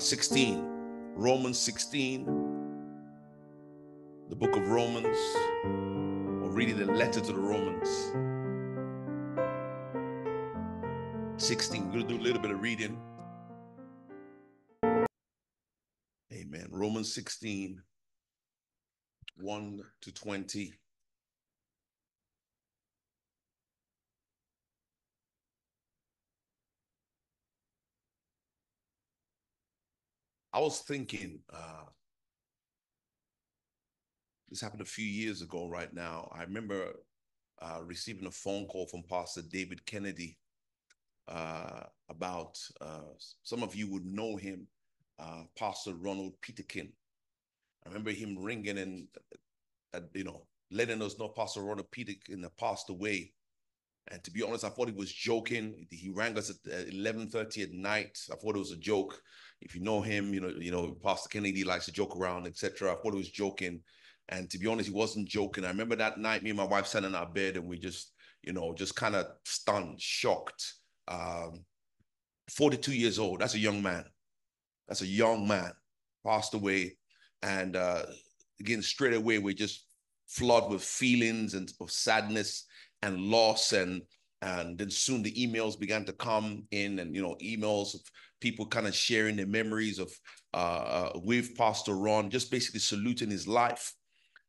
16, Romans 16, the book of Romans, or really the letter to the Romans. 16, we're going to do a little bit of reading. Amen. Romans 16, 1 to 20. I was thinking, this happened a few years ago right now. I remember receiving a phone call from Pastor David Kennedy about, some of you would know him, Pastor Ronald Peterkin. I remember him ringing and, you know, letting us know Pastor Ronald Peterkin had passed away. And to be honest, I thought he was joking. He rang us at 11:30 at night. I thought it was a joke. If you know him, you know Pastor Kennedy likes to joke around, etc. I thought he was joking. And to be honest, he wasn't joking. I remember that night, me and my wife sat in our bed and we just, you know, just kind of stunned, shocked. 42 years old. That's a young man. That's a young man. Passed away. And again, straight away, we just flooded with feelings and of sadness and loss, and then soon the emails began to come in, and you know, emails of people kind of sharing their memories of with Pastor Ron, just basically saluting his life.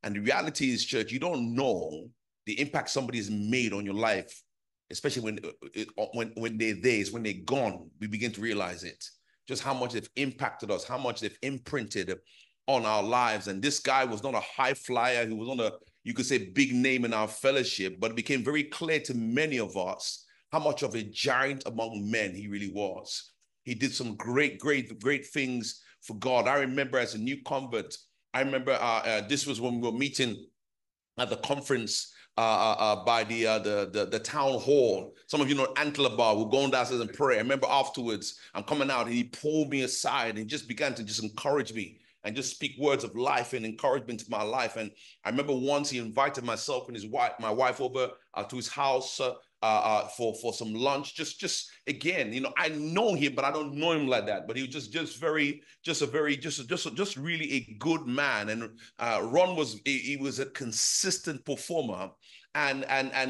And the reality is, church, you don't know the impact somebody has made on your life, especially when they're there. It's when they're gone we begin to realize it, just how much they've impacted us, how much they've imprinted on our lives. And this guy was not a high flyer. He was not a, you could say, big name in our fellowship, but it became very clear to many of us how much of a giant among men he really was. He did some great, great, great things for God. I remember as a new convert, I remember this was when we were meeting at the conference by the town hall. Some of you know Anthrobus. We're going downstairs and pray. I remember afterwards, I'm coming out and he pulled me aside and just began to just encourage me and just speak words of life and encouragement to my life. And I remember once he invited myself and his wife, my wife, over to his house for some lunch. Just again, you know, I know him, but I don't know him like that. But he was just really a good man. And Ron was, he was a consistent performer, and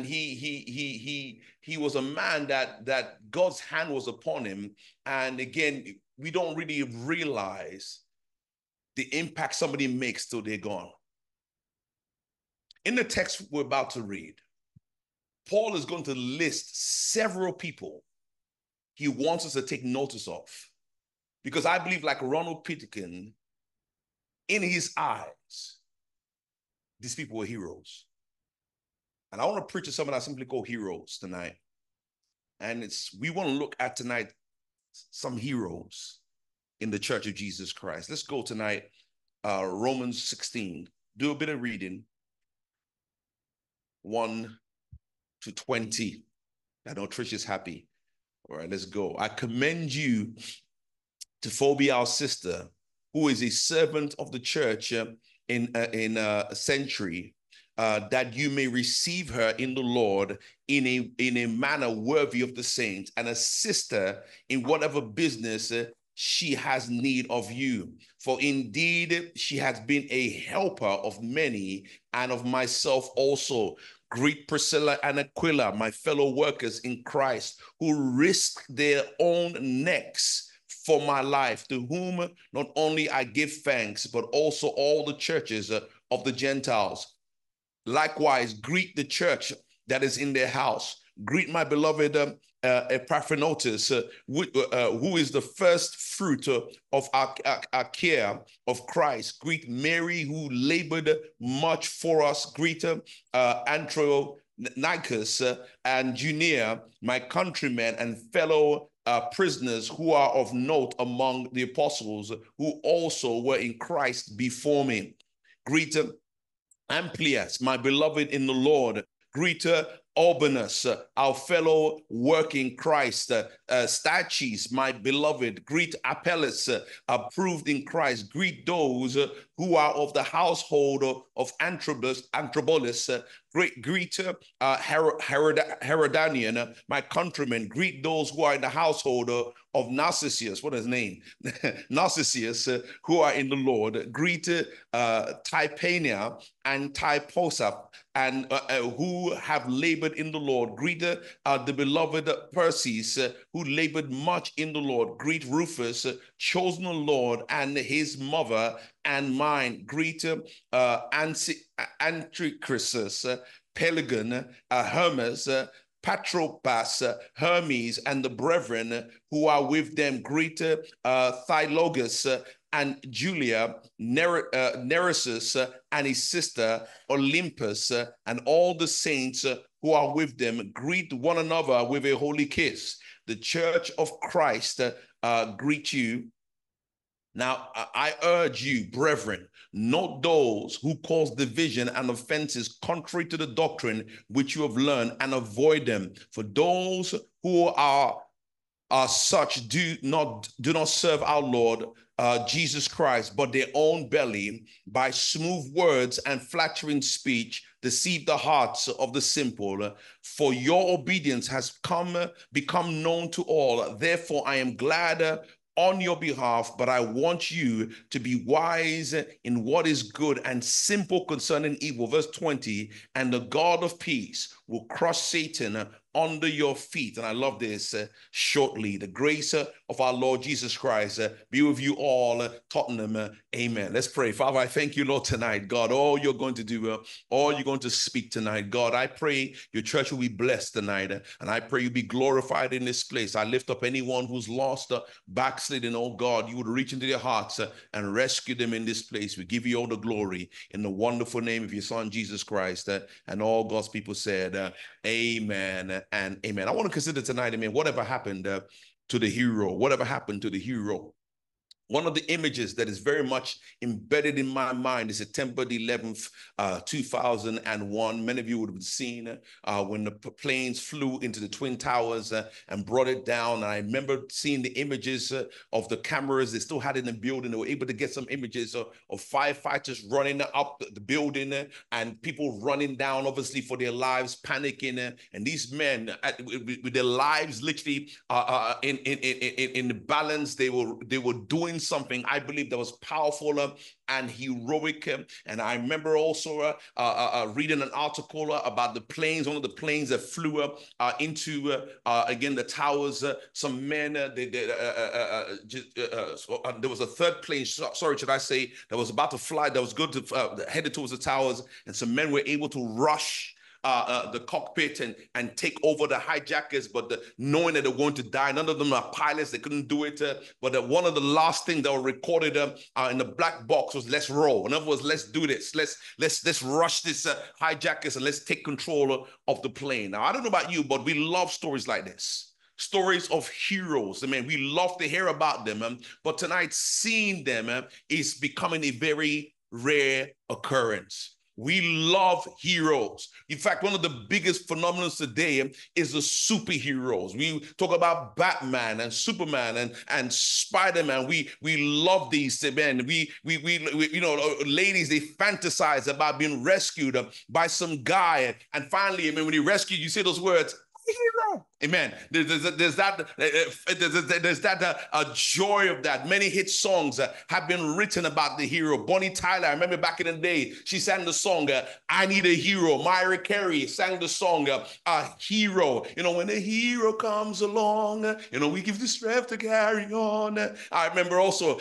he was a man that God's hand was upon him. And again, we don't really realize the impact somebody makes till they're gone. In the text we're about to read, Paul is going to list several people he wants us to take notice of, because I believe, like Ronald Peterkin, in his eyes, these people were heroes. And I want to preach to someone I simply call heroes tonight. And we want to look at tonight some heroes in the Church of Jesus Christ. Let's go tonight, Romans 16. Do a bit of reading, 1 to 20. I know Trish is happy. All right, let's go. I commend you to Phoebe, our sister, who is a servant of the church in a century, that you may receive her in the Lord in a manner worthy of the saints, and assist her in whatever business she has need of you. For indeed, she has been a helper of many, and of myself also. Greet Priscilla and Aquila, my fellow workers in Christ, who risked their own necks for my life, to whom not only I give thanks, but also all the churches of the Gentiles. Likewise, greet the church that is in their house. Greet my beloved Epaphroditus, who is the first fruit of our care of Christ. Greet Mary, who labored much for us. Greet Antronikus and Junia, my countrymen and fellow prisoners, who are of note among the apostles, who also were in Christ before me. Greet Amplius, my beloved in the Lord. Greet Urbanus, our fellow working Christ, Stachys, my beloved, greet Apelles, approved in Christ, greet those who are of the household of Antrobus, greet Herodion, my countrymen, greet those who are in the household of Narcissus, what is his name? Narcissus, who are in the Lord, greet Tryphena and Thyphosa, and who have labored in the Lord. Greet the beloved Perseus, who labored much in the Lord. Greet Rufus, chosen of the Lord, and his mother and mine. Greet Antronikus, Pelagon, Hermes, Patropas, Hermes, and the brethren who are with them. Greet Thylogus, and Julia, Neresus, and his sister, Olympus, and all the saints who are with them. Greet one another with a holy kiss. The Church of Christ greet you. Now, I urge you, brethren, note those who cause division and offenses contrary to the doctrine which you have learned, and avoid them. For those who are such do not serve our Lord Jesus Christ, but their own belly, by smooth words and flattering speech, deceive the hearts of the simple. For your obedience has become known to all. Therefore, I am glad on your behalf, but I want you to be wise in what is good and simple concerning evil. Verse 20, and the God of peace will crush Satan under your feet. And I love this. Shortly, the grace of our Lord Jesus Christ be with you all. Tottenham, amen. Let's pray. Father, I thank you, Lord, tonight, God, all you're going to do, all you're going to speak tonight. God, I pray your church will be blessed tonight, and I pray you be glorified in this place. I lift up anyone who's lost, backslidden. Oh God, you would reach into their hearts and rescue them in this place. We give you all the glory in the wonderful name of your Son, Jesus Christ, and all God's people said, amen. And amen. I want to consider tonight, amen, whatever happened to the hero, whatever happened to the hero. One of the images that is very much embedded in my mind is September 11th, 2001. Many of you would have seen when the planes flew into the Twin Towers and brought it down. And I remember seeing the images of the cameras they still had in the building. They were able to get some images of firefighters running up the building and people running down, obviously, for their lives, panicking. And these men, with their lives literally in the balance, they were doing something, I believe, that was powerful and heroic. And I remember also reading an article about the planes, one of the planes that flew into, again, the towers. Some men, there was a third plane, that was about to fly, that was good to headed towards the towers, and some men were able to rush the cockpit and take over the hijackers, but knowing that they're going to die. None of them are pilots. They couldn't do it. But one of the last things that were recorded in the black box was, let's roll. In other words, let's do this. Let's rush this hijackers and let's take control of the plane. Now, I don't know about you, but we love stories like this. Stories of heroes. I mean, we love to hear about them. But tonight, seeing them is becoming a very rare occurrence. We love heroes. In fact, one of the biggest phenomena today is the superheroes. We talk about Batman and Superman and Spider-Man. We love these men. We you know, ladies, they fantasize about being rescued by some guy. And finally, I mean, when he rescued, you say those words, hero. Amen. There's that joy of that. Many hit songs have been written about the hero. Bonnie Tyler, I remember back in the day, she sang the song, I Need a Hero. Myra Carey sang the song, Hero. You know, when a hero comes along, you know, we give the strength to carry on. I remember also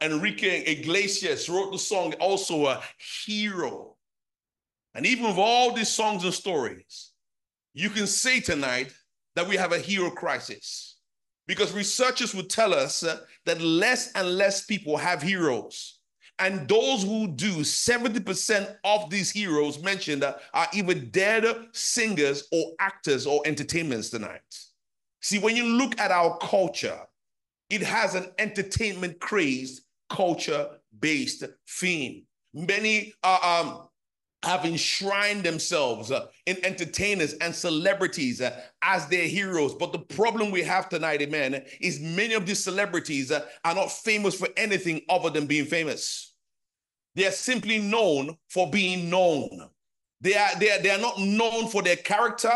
Enrique Iglesias wrote the song also, Hero. And even with all these songs and stories, you can say tonight that we have a hero crisis, because researchers would tell us that less and less people have heroes. And those who do, 70% of these heroes mentioned are either dead singers or actors or entertainments tonight. See, when you look at our culture, it has an entertainment crazed, culture-based theme. Many have enshrined themselves in entertainers and celebrities as their heroes. But the problem we have tonight, amen, is many of these celebrities are not famous for anything other than being famous. They are simply known for being known. They are not known for their character.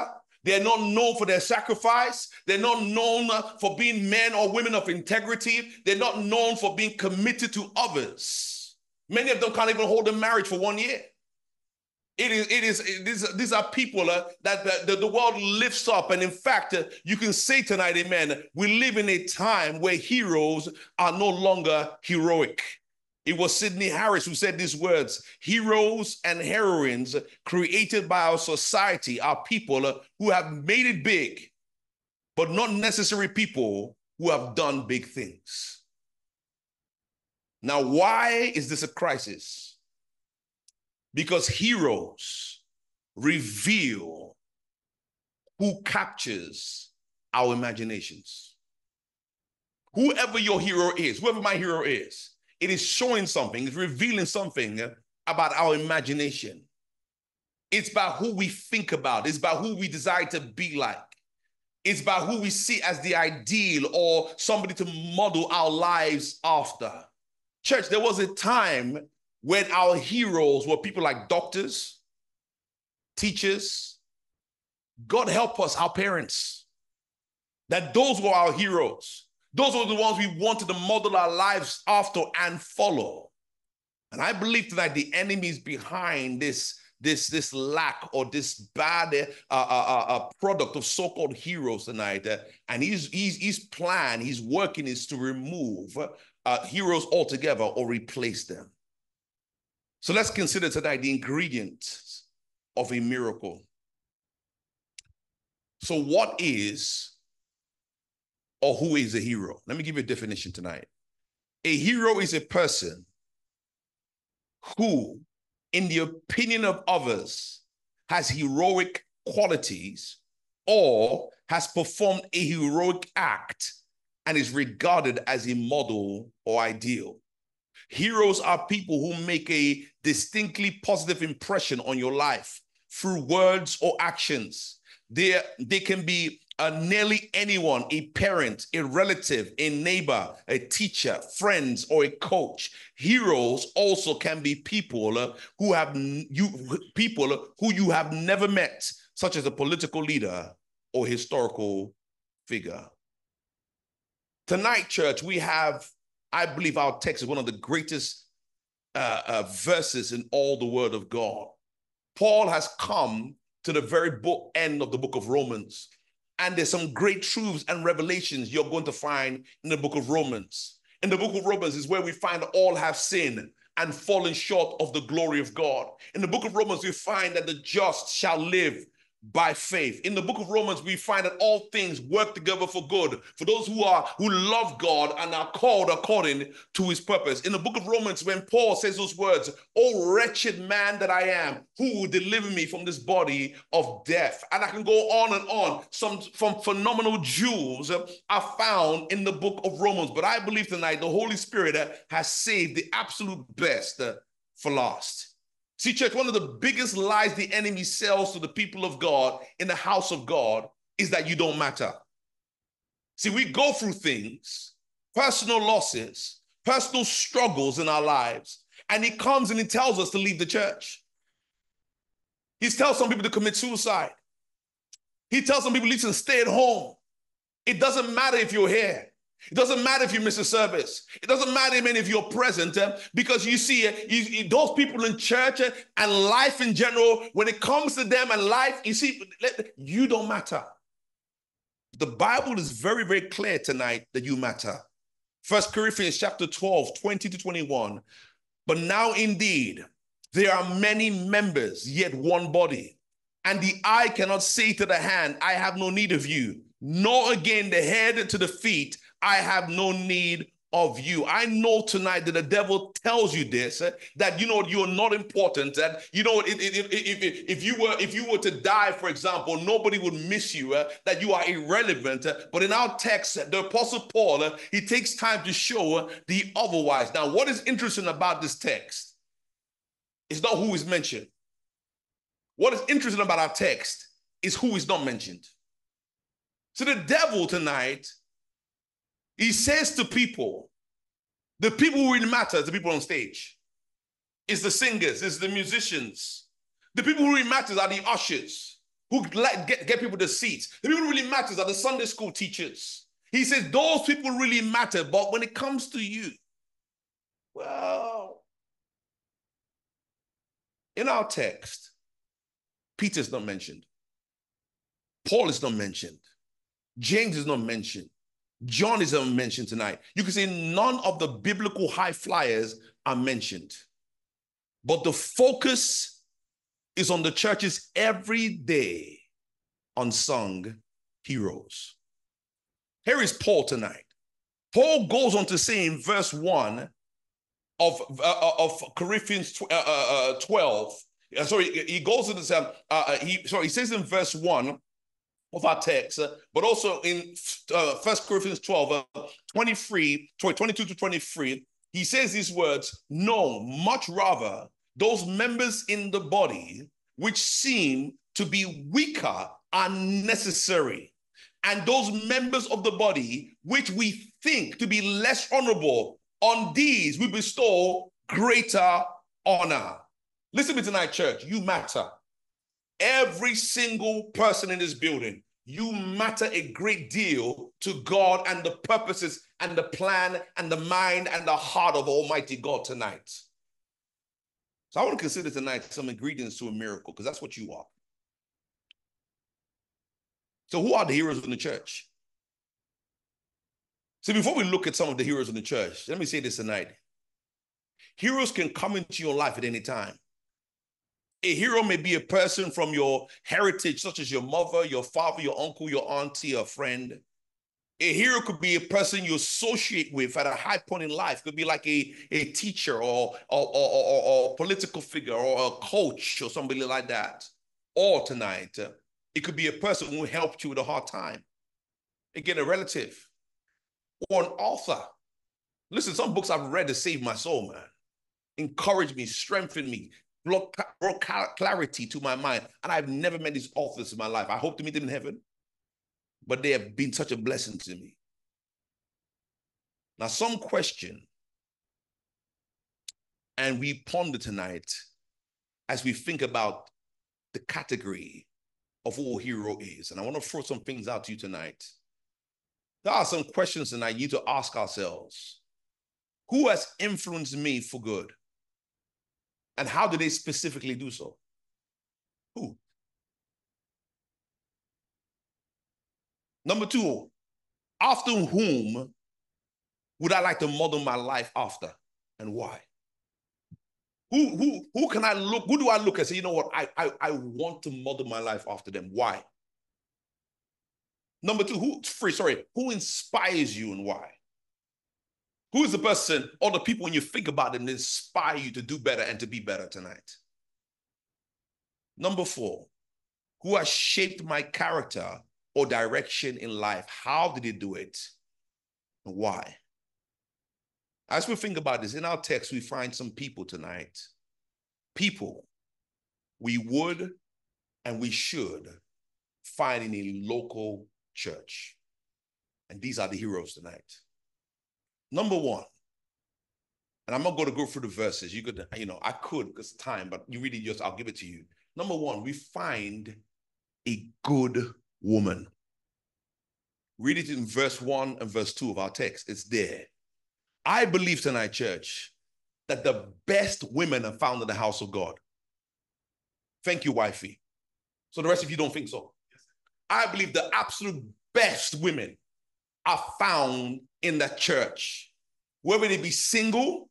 They're not known for their sacrifice. They're not known for being men or women of integrity. They're not known for being committed to others. Many of them can't even hold a marriage for 1 year. These are people that the world lifts up. And in fact, you can say tonight, amen, we live in a time where heroes are no longer heroic. It was Sidney Harris who said these words: heroes and heroines created by our society are people who have made it big, but not necessary people who have done big things. Now, why is this a crisis? Because heroes reveal who captures our imaginations. Whoever your hero is, whoever my hero is, it is showing something, it's revealing something about our imagination. It's about who we think about. It's about who we desire to be like. It's about who we see as the ideal or somebody to model our lives after. Church, there was a time when our heroes were people like doctors, teachers, God help us, our parents. That those were our heroes. Those were the ones we wanted to model our lives after and follow. And I believe tonight the enemy is behind this lack or this bad product of so-called heroes tonight. And his plan, his working is to remove heroes altogether or replace them. So let's consider tonight the ingredients of a miracle. So what is or who is a hero? Let me give you a definition tonight. A hero is a person who, in the opinion of others, has heroic qualities or has performed a heroic act and is regarded as a model or ideal. Heroes are people who make a distinctly positive impression on your life through words or actions. They can be nearly anyone, a parent, a relative, a neighbor, a teacher, friends, or a coach. Heroes also can be people who you have never met, such as a political leader or historical figure. Tonight, church, we have, I believe, our text is one of the greatest verses in all the Word of God. Paul has come to the very end of the book of Romans. And there's some great truths and revelations you're going to find in the book of Romans. In the book of Romans is where we find all have sinned and fallen short of the glory of God. In the book of Romans, we find that the just shall live by faith. In the book of Romans, we find that all things work together for good, for those who love God and are called according to his purpose. In the book of Romans, when Paul says those words, "O wretched man that I am, who will deliver me from this body of death?" And I can go on and on. Some phenomenal jewels are found in the book of Romans. But I believe tonight the Holy Spirit has saved the absolute best for last. See, church, one of the biggest lies the enemy sells to the people of God in the house of God is that you don't matter. See, we go through things, personal losses, personal struggles in our lives, and he comes and he tells us to leave the church. He tells some people to commit suicide. He tells some people, listen, stay at home. It doesn't matter if you're here. It doesn't matter if you miss a service. It doesn't matter, amen, if you're present, because you see those people in church and life in general, when it comes to them and life, you see, you don't matter. The Bible is very, very clear tonight that you matter. 1 Corinthians chapter 12, 20 to 21. But now indeed, there are many members, yet one body. And the eye cannot say to the hand, I have no need of you. Nor again the head to the feet, I have no need of you. I know tonight that the devil tells you this, that you know you're not important, that you know if you were to die, for example, nobody would miss you, that you are irrelevant. But in our text, the Apostle Paul, he takes time to show the otherwise. Now, what is interesting about this text? It's not who is mentioned. What is interesting about our text is who is not mentioned. So the devil tonight, he says to people, the people who really matter is the people on stage. It's the singers, it's the musicians. The people who really matter are the ushers who get people to seats. The people who really matter are the Sunday school teachers. He says those people really matter, but when it comes to you, well, in our text, Peter's not mentioned. Paul is not mentioned. James is not mentioned. John is not mentioned tonight. You can see none of the biblical high flyers are mentioned. But the focus is on the church's everyday unsung heroes. Here is Paul tonight. Paul goes on to say in verse 1 of Corinthians 12. He says in verse 1 of our text, but also in 1 Corinthians 12, 22 to 23, he says these words, no, much rather, those members in the body which seem to be weaker are necessary. And those members of the body which we think to be less honorable, on these we bestow greater honor. Listen to me tonight, church, you matter. Every single person in this building, you matter a great deal to God and the purposes and the plan and the mind and the heart of Almighty God tonight. So I want to consider tonight some ingredients to a miracle, because that's what you are. So who are the heroes in the church? See, before we look at some of the heroes in the church, let me say this tonight. Heroes can come into your life at any time. A hero may be a person from your heritage, such as your mother, your father, your uncle, your auntie, or friend. A hero could be a person you associate with at a high point in life. Could be like a teacher or political figure or a coach or somebody like that. Or tonight, it could be a person who helped you with a hard time. Again, a relative or an author. Listen, some books I've read to save my soul, man. Encourage me, strengthen me, brought clarity to my mind. And I've never met these authors in my life. I hope to meet them in heaven, but they have been such a blessing to me. Now, some question, and we ponder tonight as we think about the category of who a hero is. And I want to throw some things out to you tonight. There are some questions tonight you need to ask ourselves. Who has influenced me for good? And how do they specifically do so? Who? Number two, after whom would I like to model my life after, and why? Who can I look? Who do I look and say, you know what? I want to model my life after them. Why? Number two, who inspires you and why? Who is the person or the people when you think about them that inspire you to do better and to be better tonight? Number four, who has shaped my character or direction in life? How did they do it and why? As we think about this, in our text, we find some people tonight, people we would and we should find in a local church. And these are the heroes tonight. Number one, and I'm not going to go through the verses. You could, I could because time, but you really just, I'll give it to you. Number one, we find a good woman. Read it in verse 1 and verse 2 of our text. It's there. I believe tonight, church, that the best women are found in the house of God. Thank you, wifey. So the rest of you don't think so. Yes. I believe the absolute best women are found in the church. Whether they be single,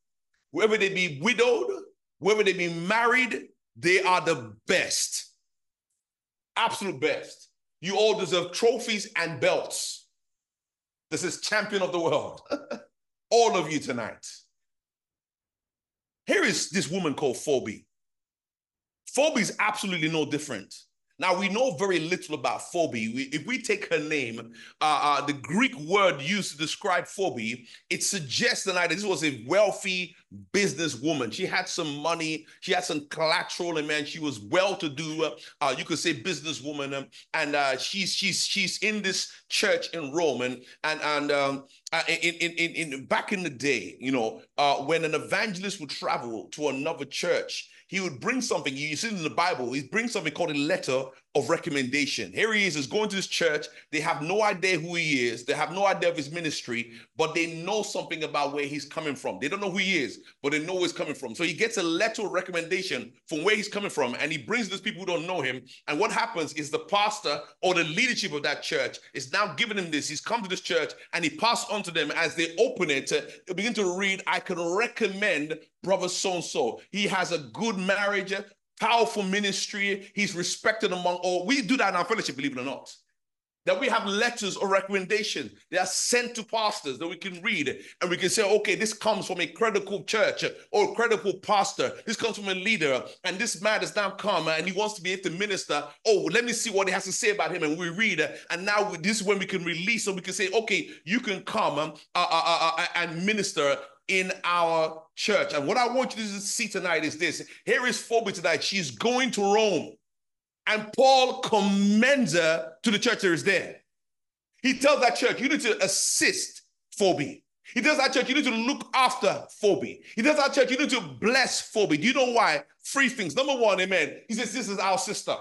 whether they be widowed, whether they be married, they are the best. Absolute best. You all deserve trophies and belts. This is champion of the world. All of you tonight. Here is this woman called Phoebe. Phoebe is absolutely no different. Now, we know very little about Phoebe. If we take her name, the Greek word used to describe Phoebe, it suggests tonight that this was a wealthy businesswoman. She had some money. She had some collateral, and man, she was well-to-do. You could say businesswoman, and she's in this church in Rome, and back in the day, you know, when an evangelist would travel to another church, he would bring something. You see it in the Bible. He brings something called a letter of recommendation. Here he is going to this church. They have no idea who he is. They have no idea of his ministry, but they know something about where he's coming from. They don't know who he is, but they know where he's coming from. So he gets a letter of recommendation from where he's coming from, and he brings these people who don't know him. And what happens is the pastor or the leadership of that church is now giving him this. He's come to this church, and he passed on to them. As they open it, they begin to read, "I can recommend brother so-and-so. He has a good marriage, powerful ministry. He's respected among all." We do that in our fellowship, believe it or not. That we have letters or recommendations. They are sent to pastors that we can read, and we can say, okay, this comes from a credible church or a credible pastor. This comes from a leader, and this man has now come and he wants to be able to minister. Oh, let me see what he has to say about him. And we read, and now this is when we can release, and we can say, okay, you can come and minister in our church. And what I want you to see tonight is this. Here is Phoebe tonight. She's going to Rome. And Paul commends her to the church that is there. He tells that church, you need to assist Phoebe. He tells that church, you need to look after Phoebe. He tells that church, you need to bless Phoebe. Do you know why? Three things. Number one, amen. He says, this is our sister.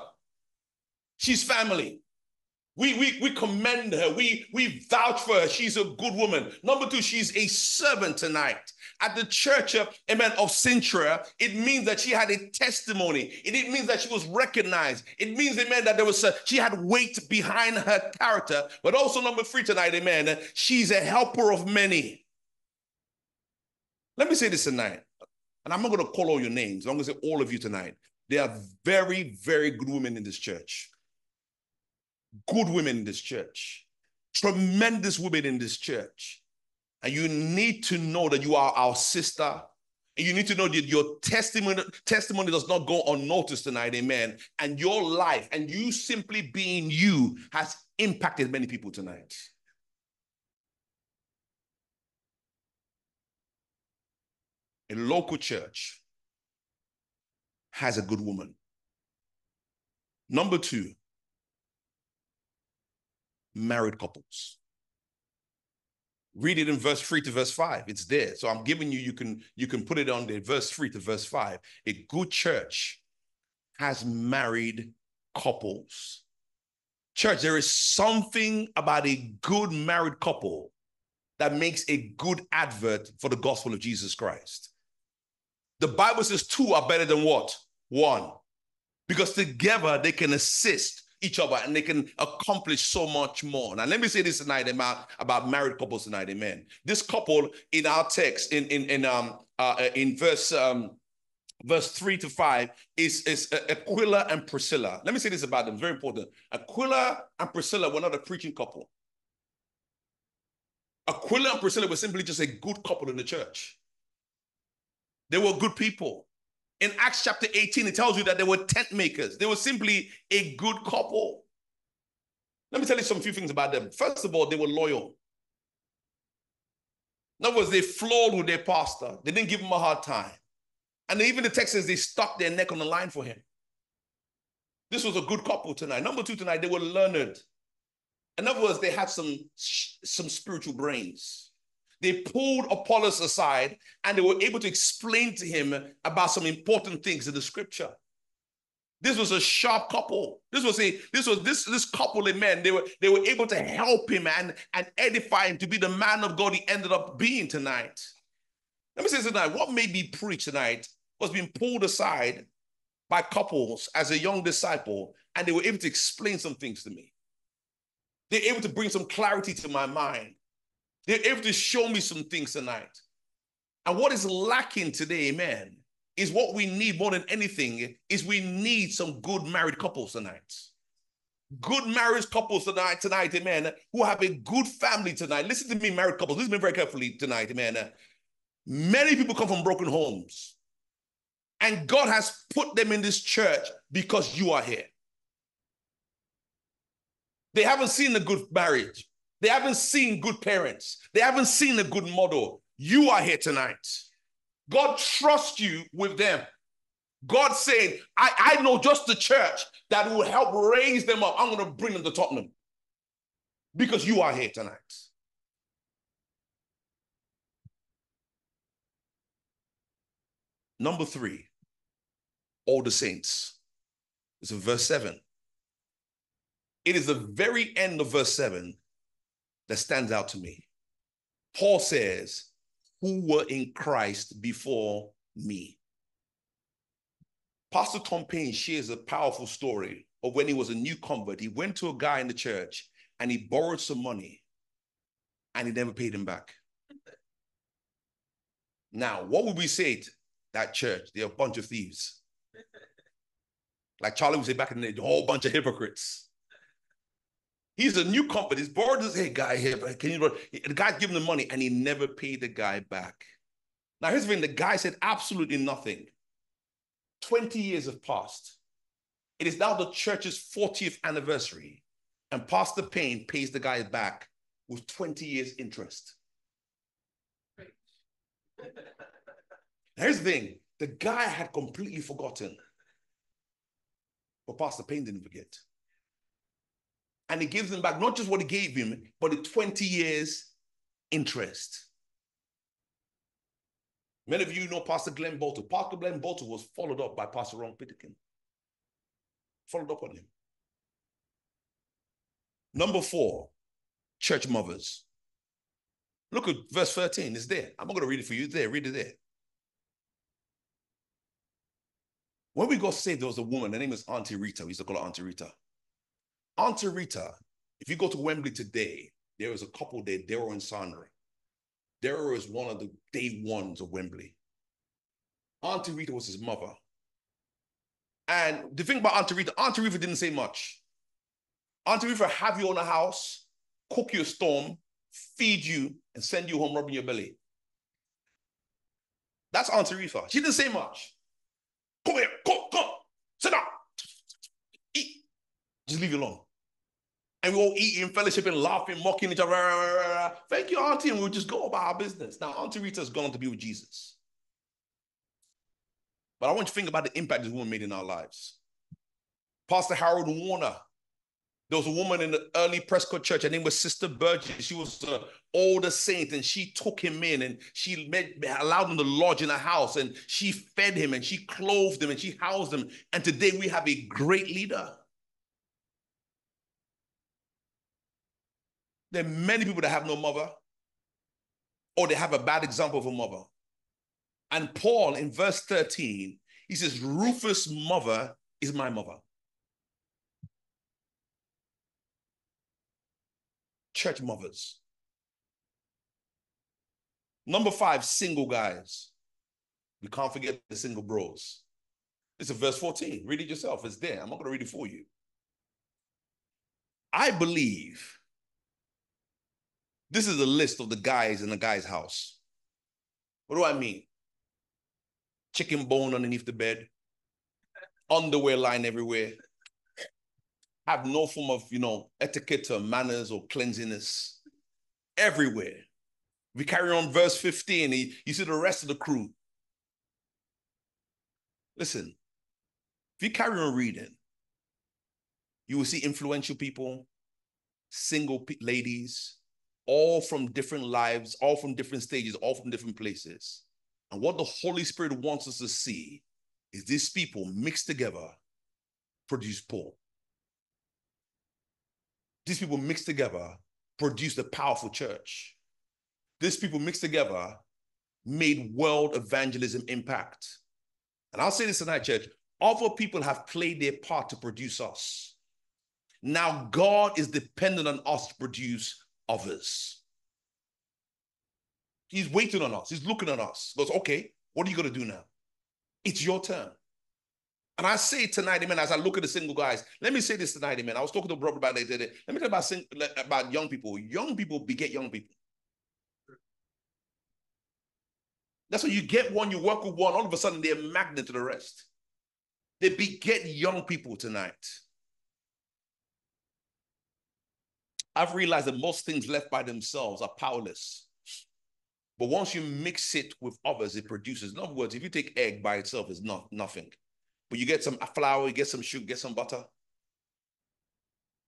She's family. We commend her. We vouch for her. She's a good woman. Number two, she's a servant tonight. At the church, amen, of Sintra, it means that she had a testimony. It means that she was recognized. It means, amen, that there was she had weight behind her character. But also number three tonight, amen, she's a helper of many. Let me say this tonight, and I'm not going to call all your names. I'm going to say all of you tonight. There are very, very good women in this church. Good women in this church, tremendous women in this church. And you need to know that you are our sister. And you need to know that your testimony does not go unnoticed tonight, amen. And your life and you simply being you has impacted many people tonight. A local church has a good woman. Number two, married couples. Read it in verse 3 to verse 5. It's there. So I'm giving you, you can put it on the verse 3 to verse 5. A good church has married couples. Church, there is something about a good married couple that makes a good advert for the gospel of Jesus Christ. The Bible says two are better than what? One. Because together they can assist each other, and they can accomplish so much more. Now, let me say this tonight about married couples tonight, amen. This couple in our text, in verse 3 to 5, is Aquila and Priscilla. Let me say this about them; it's very important. Aquila and Priscilla were not a preaching couple. Aquila and Priscilla were simply just a good couple in the church. They were good people. In Acts chapter 18, it tells you that they were tent makers. They were simply a good couple. Let me tell you some few things about them. First of all, they were loyal. In other words, they flowed with their pastor. They didn't give him a hard time. And even the text says they stuck their neck on the line for him. This was a good couple tonight. Number two tonight, they were learned. In other words, they had some spiritual brains. They pulled Apollos aside and they were able to explain to him about some important things in the scripture. This was a sharp couple. This couple of men. They were able to help him and edify him to be the man of God he ended up being tonight. Let me say tonight, what may be preached tonight was being pulled aside by couples as a young disciple, and they were able to explain some things to me. They were able to bring some clarity to my mind. They're able to show me some things tonight. And what is lacking today, amen, is what we need more than anything is we need some good married couples tonight. Good married couples tonight, amen, who have a good family tonight. Listen to me, married couples. Listen to me very carefully tonight, amen. Many people come from broken homes. And God has put them in this church because you are here. They haven't seen a good marriage. They haven't seen good parents. They haven't seen a good model. You are here tonight. God trusts you with them. God saying, I know just the church that will help raise them up. I'm going to bring them to Tottenham. Because you are here tonight. Number three, all the saints. It's in verse 7. It is the very end of verse 7 that stands out to me. Paul says, who were in Christ before me. Pastor Tom Payne shares a powerful story of when he was a new convert. He went to a guy in the church and he borrowed some money and he never paid him back. Now, what would we say to that church? They're a bunch of thieves. Like Charlie would say back in the day, a whole bunch of hypocrites. He's a new convert. He's borrowed this guy here. Can you? The guy's giving him money and he never paid the guy back. Now, here's the thing. The guy said absolutely nothing. 20 years have passed. It is now the church's 40th anniversary. And Pastor Payne pays the guy back with 20 years interest. Here's the thing. The guy had completely forgotten. But Pastor Payne didn't forget. And he gives him back, not just what he gave him, but the 20 years interest. Many of you know Pastor Glenn Bolton. Pastor Glenn Bolton was followed up by Pastor Ronald Peterkin. Followed up on him. Number 4, church mothers. Look at verse 13. It's there. I'm not going to read it for you. It's there. Read it there. When we got saved, there was a woman. Her name is Auntie Rita. We used to call her Auntie Rita. Auntie Rita, if you go to Wembley today, there is a couple there, Daryl and Sandra. Daryl is one of the day ones of Wembley. Auntie Rita was his mother. And the thing about Auntie Rita didn't say much. Auntie Rita have you on a house, cook you a storm, feed you, and send you home rubbing your belly. That's Auntie Rita. She didn't say much. Come here, come, sit down. Just leave you alone. And we all eating, fellowshipping, laughing, mocking each other. Thank you, Auntie. And we'll just go about our business. Now, Auntie Rita's gone on to be with Jesus. But I want you to think about the impact this woman made in our lives. Pastor Harold Warner. There was a woman in the early Prescott church. Her name was Sister Burgess. She was an older saint, and she took him in, and she allowed him to lodge in her house, and she fed him, and she clothed him, and she housed him. And today we have a great leader. There are many people that have no mother, or they have a bad example of a mother. And Paul, in verse 13, he says, Rufus' mother is my mother. Church mothers. Number 5, single guys. We can't forget the single bros. It's in verse 14. Read it yourself. It's there. I'm not going to read it for you. I believe... this is a list of the guys in the guy's house. What do I mean? Chicken bone underneath the bed, underwear lying everywhere, have no form of, etiquette or manners or cleanliness everywhere. We carry on verse 15, you see the rest of the crew. Listen, if you carry on reading, you will see influential people, single ladies, all from different lives, all from different stages, all from different places. And what the Holy Spirit wants us to see is these people mixed together produce Paul. These people mixed together produced a powerful church. These people mixed together made world evangelism impact. And I'll say this tonight, church, other people have played their part to produce us. Now God is dependent on us to produce others. He's waiting on us. He's looking at us. He goes, okay, what are you going to do now? It's your turn. And I say tonight, amen, as I look at the single guys, let me say this tonight, amen. I was talking to a brother about it today. Let me talk about young people. Young people beget young people. That's why you get one, you work with one, all of a sudden they're a magnet to the rest. They beget young people tonight. I've realized that most things left by themselves are powerless. But once you mix it with others, it produces. In other words, if you take egg by itself, it's nothing. But you get some flour, you get some sugar, get some butter.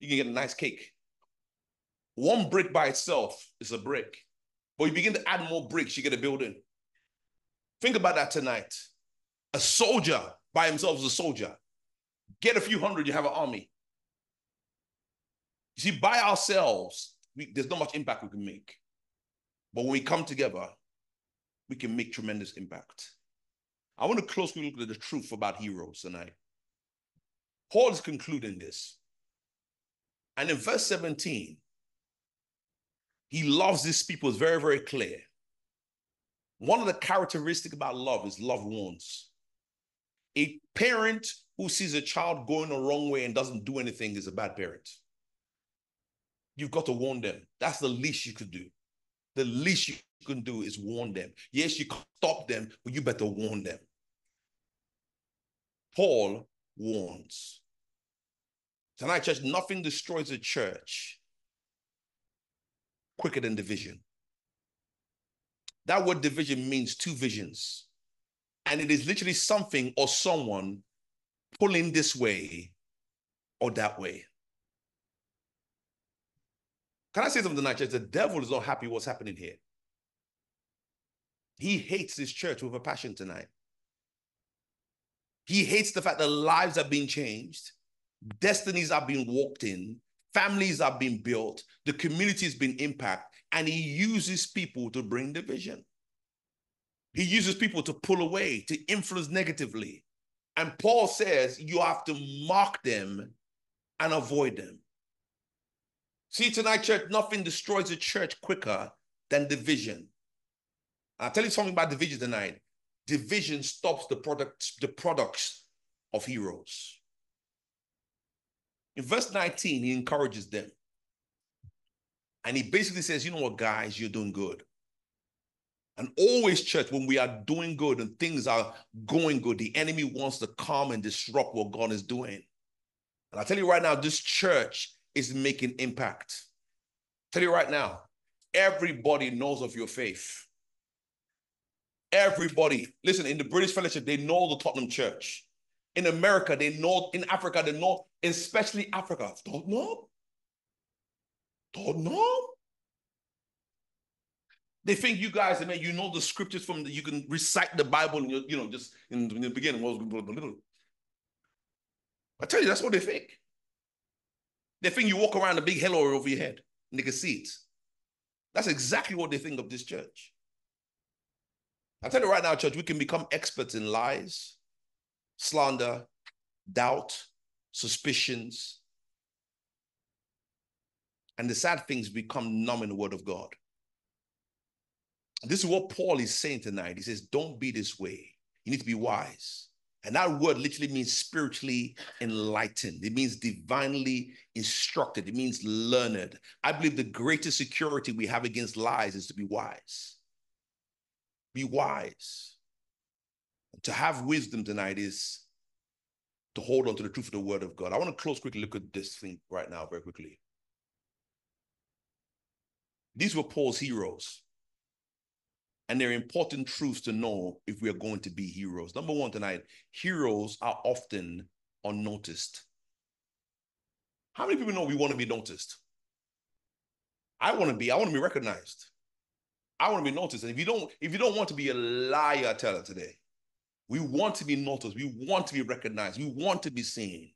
You can get a nice cake. One brick by itself is a brick. But you begin to add more bricks, you get a building. Think about that tonight. A soldier by himself is a soldier. Get a few hundred, you have an army. You see, by ourselves, there's not much impact we can make. But when we come together, we can make tremendous impact. I want to closely look at the truth about heroes tonight. Paul is concluding this. And in verse 17, he loves these people. It's very, very clear. One of the characteristics about love is love warns. A parent who sees a child going the wrong way and doesn't do anything is a bad parent. You've got to warn them. That's the least you could do. The least you can do is warn them. Yes, you can stop them, but you better warn them. Paul warns. Tonight, church, nothing destroys a church quicker than division. That word division means two visions. And it is literally something or someone pulling this way or that way. Can I say something tonight, church? The devil is not happy what's happening here. He hates this church with a passion tonight. He hates the fact that lives are being changed, destinies are being walked in, families are being built, the community has been impacted, and he uses people to bring division. He uses people to pull away, to influence negatively. And Paul says you have to mark them and avoid them. See, tonight, church, nothing destroys a church quicker than division. I'll tell you something about division tonight. Division stops the products of heroes. In verse 19, he encourages them. And he basically says, you know what, guys, you're doing good. And always, church, when we are doing good and things are going good, the enemy wants to come and disrupt what God is doing. And I tell you right now, this church is making impact. Tell you right now, everybody knows of your faith. Everybody. Listen, in the British Fellowship, they know the Tottenham Church. In America, they know. In Africa, they know. Especially Africa. Don't know. They think you guys, I mean, you know the scriptures from, you can recite the Bible, and you know, just in the beginning. I tell you, that's what they think. They think you walk around a big halo over your head and they can see it. That's exactly what they think of this church. I tell you right now, church, we can become experts in lies, slander, doubt, suspicions. And the sad things become numb in the word of God. This is what Paul is saying tonight. He says, don't be this way. You need to be wise. And that word literally means spiritually enlightened. It means divinely instructed. It means learned. I believe the greatest security we have against lies is to be wise. Be wise. To have wisdom tonight is to hold on to the truth of the word of God. I want to close quickly, look at this thing right now, very quickly. These were Paul's heroes. And there are important truths to know if we are going to be heroes. Number one tonight, heroes are often unnoticed. How many people know we want to be noticed? I want to be recognized. I want to be noticed. And if you don't want to be a liar teller today, we want to be noticed. We want to be recognized. We want to be seen.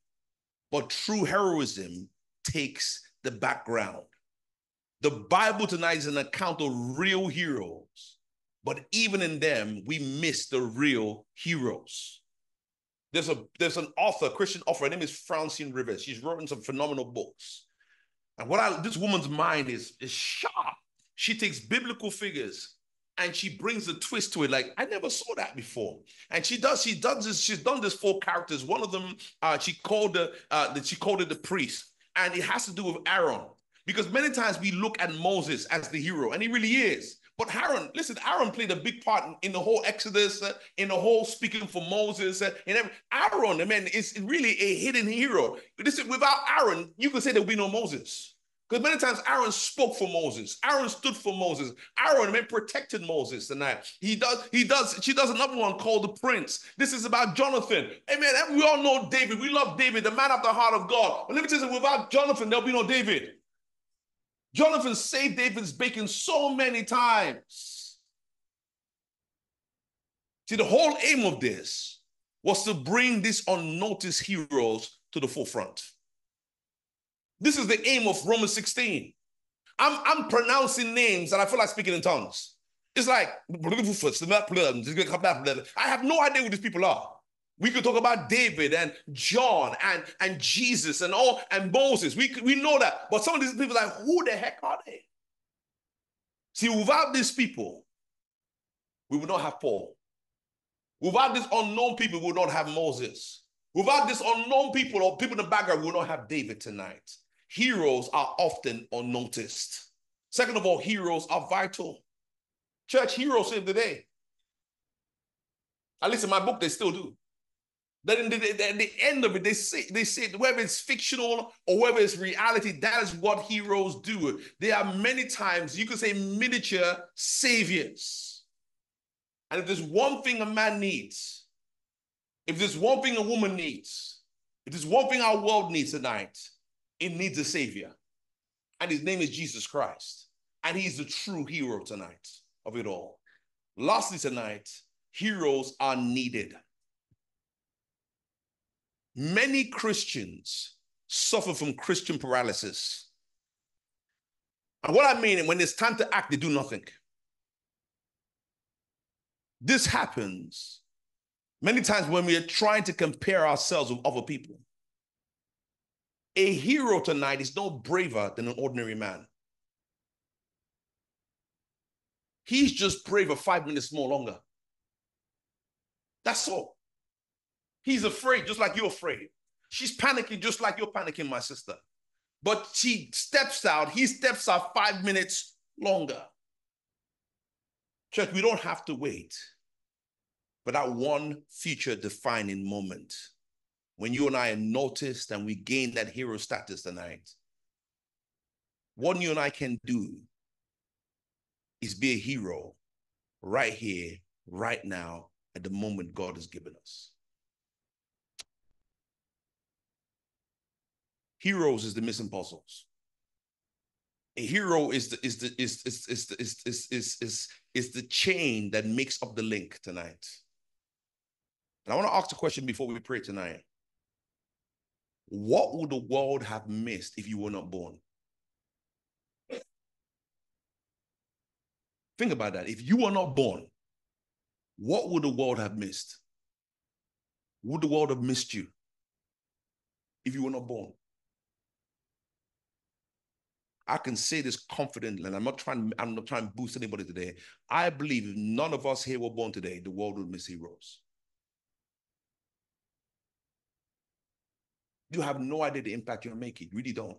But true heroism takes the background. The Bible tonight is an account of real heroes. But even in them, we miss the real heroes. There's an author, Christian author, her name is Francine Rivers. She's written some phenomenal books. And this woman's mind is sharp. She takes biblical figures and she brings a twist to it. Like, I never saw that before. And she's done this for characters. One of them, she called it the priest. And it has to do with Aaron. Because many times we look at Moses as the hero, and he really is. But Aaron played a big part in the whole Exodus, in the whole speaking for Moses. Aaron, I mean, is really a hidden hero. Without Aaron, you could say there would be no Moses. Because many times Aaron spoke for Moses. Aaron stood for Moses. Aaron protected Moses tonight. She does another one called the Prince. This is about Jonathan. Amen. We all know David. We love David, the man after the heart of God. But let me tell you, without Jonathan, there'll be no David. Jonathan saved David's bacon so many times. See, the whole aim of this was to bring these unnoticed heroes to the forefront. This is the aim of Romans 16. I'm pronouncing names and I feel like speaking in tongues. It's like, I have no idea who these people are. We could talk about David and John and Jesus and all and Moses. We know that. But some of these people are like, who the heck are they? See, without these people, we would not have Paul. Without these unknown people, we would not have Moses. Without these unknown people or people in the background, we would not have David tonight. Heroes are often unnoticed. Second of all, heroes are vital. Church, heroes save the day. At least in my book, they still do. That at the end of it, they say, whether it's fictional or whether it's reality, that is what heroes do. They are many times, you could say, miniature saviors. And if there's one thing a man needs, if there's one thing a woman needs, if there's one thing our world needs tonight, it needs a savior. And his name is Jesus Christ. And he's the true hero tonight of it all. Lastly tonight, heroes are needed. Many Christians suffer from Christian paralysis. And what I mean, when it's time to act, they do nothing. This happens many times when we are trying to compare ourselves with other people. A hero tonight is no braver than an ordinary man. He's just braver 5 minutes more longer. That's all. He's afraid, just like you're afraid. She's panicking, just like you're panicking, my sister. But she steps out, he steps out 5 minutes longer. Church, we don't have to wait for that one future-defining moment when you and I are noticed and we gain that hero status tonight. What you and I can do is be a hero right here, right now, at the moment God has given us. Heroes is the missing puzzles. A hero is the chain that makes up the link tonight. And I want to ask a question before we pray tonight. What would the world have missed if you were not born? Think about that. If you were not born, what would the world have missed? Would the world have missed you if you were not born? I can say this confidently, and I'm not trying to boost anybody today. I believe if none of us here were born today, the world would miss heroes. You have no idea the impact you're making. You really don't.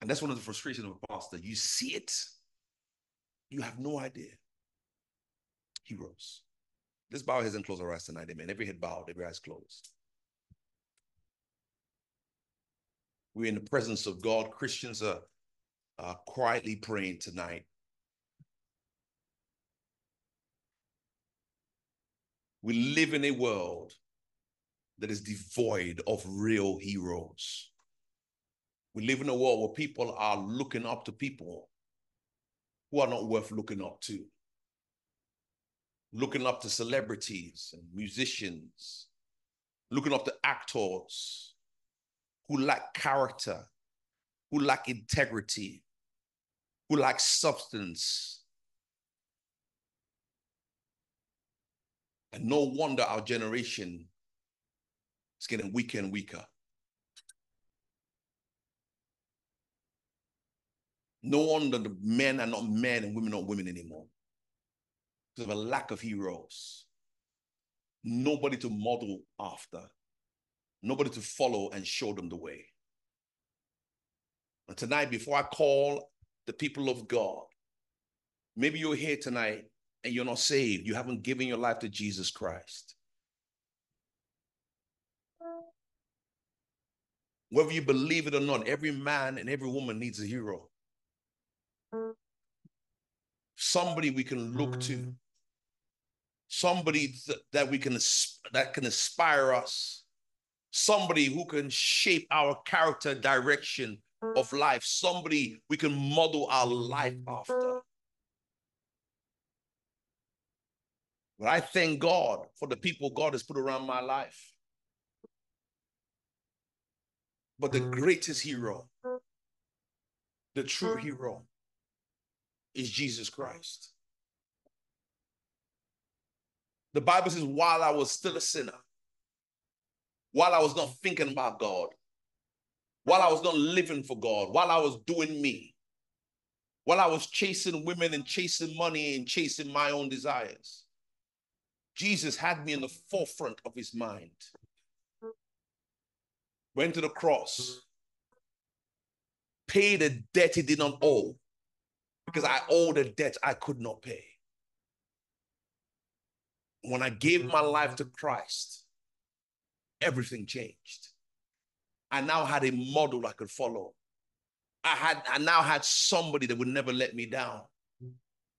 And that's one of the frustrations of a pastor. You see it. You have no idea. Heroes. Let's bow our heads and close our eyes tonight, amen. Every head bowed, every eyes closed. We're in the presence of God. Christians are quietly praying tonight. We live in a world that is devoid of real heroes. We live in a world where people are looking up to people who are not worth looking up to. Looking up to celebrities and musicians, looking up to actors, who lack character, who lack integrity, who lack substance. And no wonder our generation is getting weaker and weaker. No wonder the men are not men and women are not women anymore. Because of a lack of heroes. Nobody to model after. Nobody to follow and show them the way. And tonight, before I call the people of God, maybe you're here tonight and you're not saved. You haven't given your life to Jesus Christ. Whether you believe it or not, every man and every woman needs a hero. Somebody we can look to. Somebody that can inspire us. Somebody who can shape our character, direction of life. Somebody we can model our life after. But I thank God for the people God has put around my life. But the greatest hero, the true hero, is Jesus Christ. The Bible says, while I was still a sinner, while I was not thinking about God, while I was not living for God, while I was doing me, while I was chasing women and chasing money and chasing my own desires, Jesus had me in the forefront of his mind. Went to the cross, paid a debt he did not owe, because I owed a debt I could not pay. When I gave my life to Christ, everything changed. I now had a model I could follow. I now had somebody that would never let me down.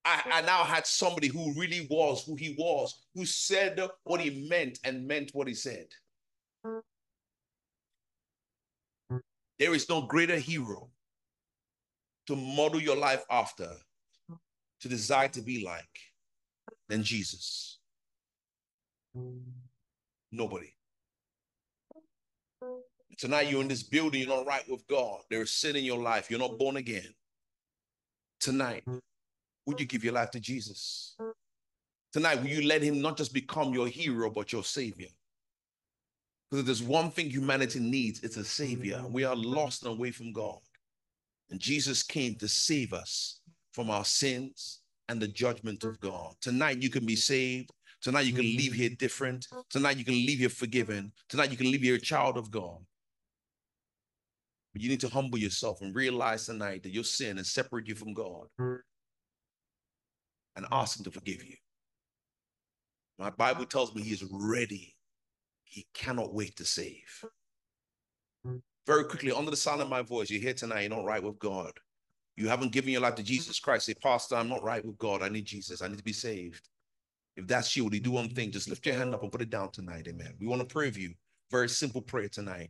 I now had somebody who really was who he was, who said what he meant and meant what he said. There is no greater hero to model your life after, to desire to be like, than Jesus. Nobody. Tonight you're in this building, you're not right with God. There is sin in your life. You're not born again. Tonight, would you give your life to Jesus? Tonight, will you let him not just become your hero, but your savior? Because if there's one thing humanity needs, it's a savior. We are lost and away from God. And Jesus came to save us from our sins and the judgment of God. Tonight, you can be saved. Tonight, you can leave here different. Tonight, you can leave here forgiven. Tonight, you can leave here a child of God. But you need to humble yourself and realize tonight that your sin has separated you from God, and ask him to forgive you. My Bible tells me he is ready. He cannot wait to save. Very quickly, under the sound of my voice, you're here tonight, you're not right with God. You haven't given your life to Jesus Christ. Say, Pastor, I'm not right with God. I need Jesus. I need to be saved. If that's you, will you do one thing? Just lift your hand up and put it down tonight, amen. We want to pray for you. Very simple prayer tonight.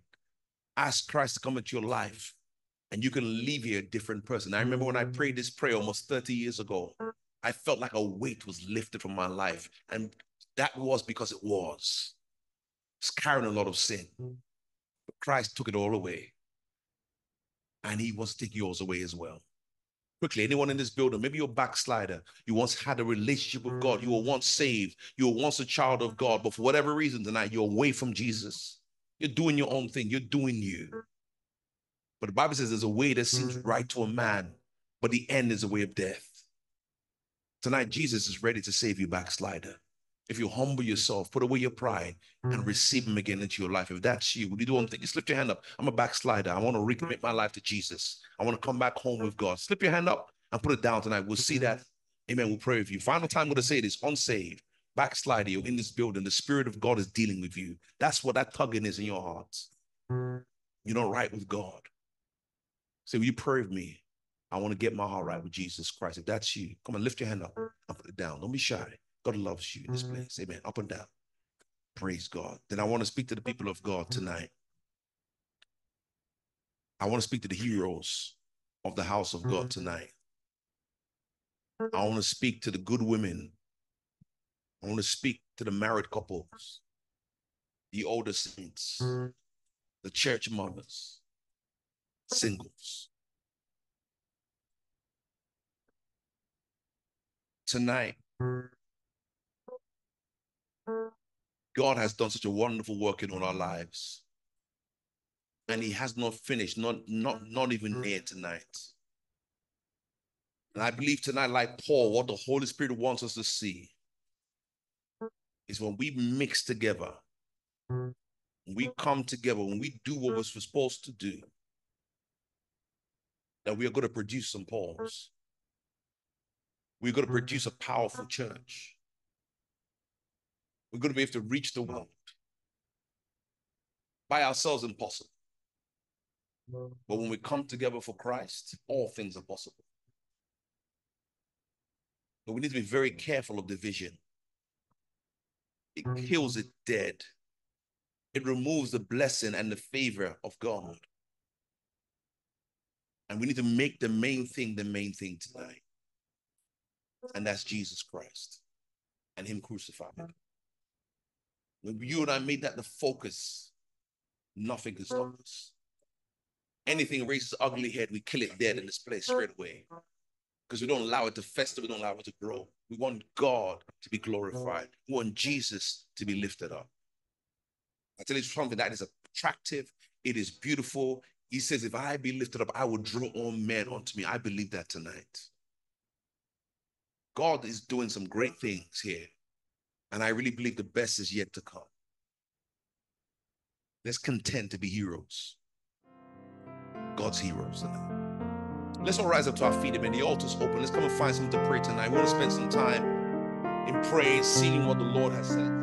Ask Christ to come into your life, and you can leave here a different person. I remember when I prayed this prayer almost 30 years ago, I felt like a weight was lifted from my life. And that was because I was carrying a lot of sin. But Christ took it all away. And he wants to take yours away as well. Quickly, anyone in this building, maybe you're a backslider. You once had a relationship with God. You were once saved. You were once a child of God. But for whatever reason tonight, you're away from Jesus. You're doing your own thing. You're doing you. But the Bible says there's a way that seems right to a man, but the end is a way of death. Tonight, Jesus is ready to save you, backslider. If you humble yourself, put away your pride, and receive him again into your life. If that's you, will you do one thing? Just lift your hand up. I'm a backslider. I want to recommit my life to Jesus. I want to come back home with God. Slip your hand up and put it down tonight. We'll see that. Amen. We'll pray with you. Final time I'm going to say this. Unsaved, backslider, you're in this building. The Spirit of God is dealing with you. That's what that tugging is in your heart. You're not right with God. Say, will you pray with me? I want to get my heart right with Jesus Christ. If that's you, come on, lift your hand up and put it down. Don't be shy. God loves you in this place. Amen. Up and down. Praise God. Then I want to speak to the people of God tonight. I want to speak to the heroes of the house of God tonight. I want to speak to the good women. I want to speak to the married couples, the older saints, the church mothers, singles. Tonight, God has done such a wonderful work in all our lives, and he has not finished, not even near tonight. And I believe tonight, like Paul, what the Holy Spirit wants us to see is when we mix together, when we come together, when we do what we're supposed to do, that we are going to produce some Pauls. We're going to produce a powerful church. We're going to be able to reach the world. By ourselves, impossible. But when we come together for Christ, all things are possible. But we need to be very careful of division. It kills it dead. It removes the blessing and the favor of God. And we need to make the main thing tonight. And that's Jesus Christ and him crucified. When you and I made that the focus, nothing can stop us. Anything raises ugly head, we kill it dead in this place straight away. Because we don't allow it to fester, we don't allow it to grow. We want God to be glorified. We want Jesus to be lifted up. I tell you something that is attractive, it is beautiful. He says, if I be lifted up, I will draw all men unto me. I believe that tonight. God is doing some great things here. And I really believe the best is yet to come. Let's contend to be heroes. God's heroes tonight. Let's all rise up to our feet. Amen. The altar's open. Let's come and find something to pray tonight. We want to spend some time in praise, seeing what the Lord has said.